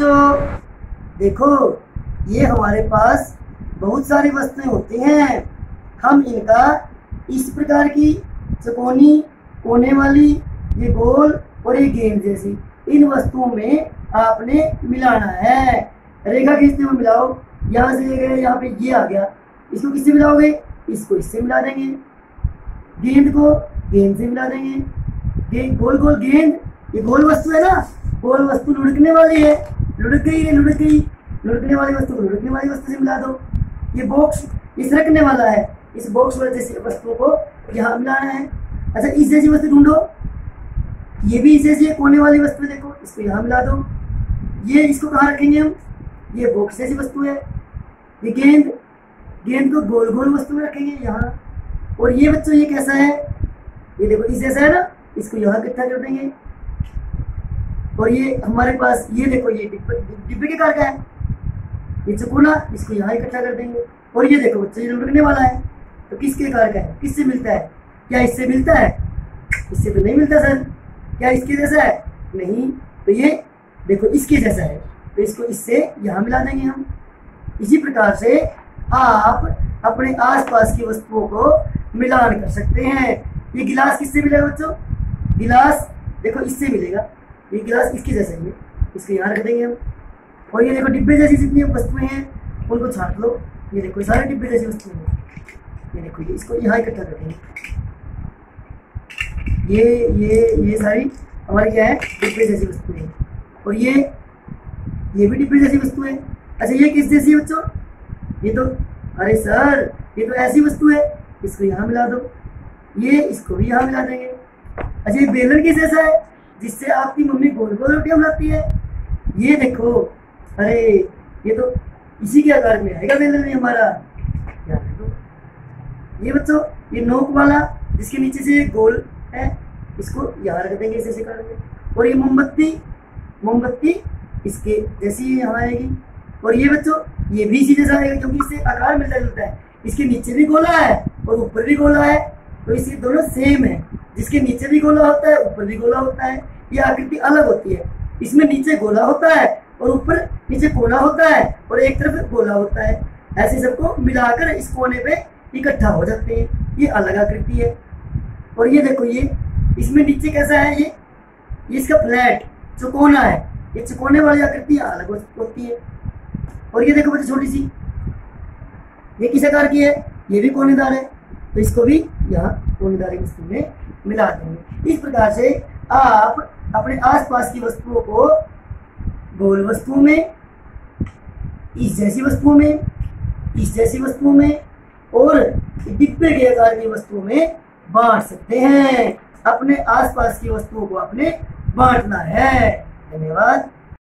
बच्चों देखो, ये हमारे पास बहुत सारी वस्तुएं होती हैं। हम इनका इस प्रकार की चौकोनी, कोने वाली, ये गोल और ये गेंद जैसी, इन वस्तुओं में आपने मिलाना है। रेखा खींचते हुए मिलाओ, यहाँ से ये गए, यहाँ पे ये आ गया, इसको किससे मिलाओगे? इसको इससे मिला देंगे। गेंद को गेंद से मिला देंगे। गेंद, गोल गोल गेंद, ये गोल वस्तु है ना, गोल वस्तु लुढ़कने वाली है, लुढ़क गई, ये लुढ़क गई, लुढ़कने वाली वस्तु को लुढ़कने वाली वस्तु से मिला दो। ये बॉक्स इस रखने वाला है, इस बॉक्स वाले जैसी वस्तुओं को यहाँ मिलाना है। अच्छा, इस जैसी वस्तु ढूंढो, ये भी इस जैसी है, कोने वाली वस्तु देखो, इसको यहाँ मिला दो। ये इसको कहाँ रखेंगे हम? ये बॉक्स जैसी वस्तु है। ये गेंद, गेंद को गोल गोल वस्तु में रखेंगे यहाँ। और ये बच्चों ये कैसा है? ये देखो इस जैसा है ना, इसको यहाँ इकट्ठा कर देंगे। और ये हमारे पास ये देखो, ये डिब्बे के आकार का है, ये चौकोना, इसको यहाँ इकट्ठा कर देंगे। और ये देखो बच्चों, ये लुढ़कने वाला है, तो किसके आकार का है? किससे मिलता है? क्या इससे मिलता है? इससे तो नहीं मिलता सर। क्या इसके जैसा है? नहीं। तो ये देखो इसके जैसा है, तो इसको इससे यहाँ मिला देंगे हम। इसी प्रकार से आप अपने आसपास की वस्तुओं को मिलान कर सकते हैं। ये गिलास किससे मिलेगा बच्चों? गिलास देखो इससे मिलेगा, ये गिलास इसके जैसा ही है, इसको यहाँ रख देंगे हम। और ये देखो डिब्बे जैसी जितनी वस्तुएं हैं उनको छांट लो। ये देखो सारे डिब्बे जैसी वस्तुएं हैं, ये देखो ये, इसको यहाँ इकट्ठा कर देंगे। ये सारी हमारी क्या है? डिब्बे जैसी वस्तुएं हैं। और ये भी डिब्बे जैसी वस्तुएं हैं। अच्छा, ये किस जैसी है बच्चों? ये तो, अरे सर ये तो ऐसी वस्तु है, इसको यहाँ मिला दो। ये इसको भी यहाँ मिला देंगे। अच्छा, ये बेलन किस जैसा है? जिससे आपकी मम्मी गोल गोल रोटियाँ बनाती है। ये देखो, अरे ये तो इसी के आकार में आएगा बेलन भी हमारा। ये बच्चों ये नोक वाला जिसके नीचे से गोल है, इसको यहाँ रख देंगे इस आकार में। और ये मोमबत्ती, मोमबत्ती इसके जैसी यहाँ आएगी। और ये बच्चों ये भी इसी जैसा आएगा, क्योंकि इससे आकार मिलता जुलता है, इसके नीचे भी गोला है और ऊपर भी गोला है, तो इसके दोनों सेम है। जिसके नीचे भी गोला होता है, ऊपर भी गोला होता है, ये आकृति अलग होती है। इसमें नीचे गोला होता है और ऊपर नीचे कोना होता है और एक तरफ गोला होता है। ऐसे सबको मिलाकर इस कोने पर इकट्ठा हो जाते हैं, ये अलग आकृति है। और ये देखो ये इसमें नीचे कैसा है? ये इसका फ्लैट चौकोना है, ये चौकोने वाली आकृति अलग होती है। और ये देखो बच्चे छोटी सी, ये किस आकार की है? ये भी कोनेदार है, तो इसको भी यहाँ कोनेदार की वस्तु में मिला देंगे। इस प्रकार से आप अपने आसपास की वस्तुओं को गोल वस्तुओं में, इस जैसी वस्तुओं में, इस जैसी वस्तुओं में और डिब्बे के आकार की वस्तुओं में बांट सकते हैं। अपने आसपास की वस्तुओं को आपने बांटना है। धन्यवाद।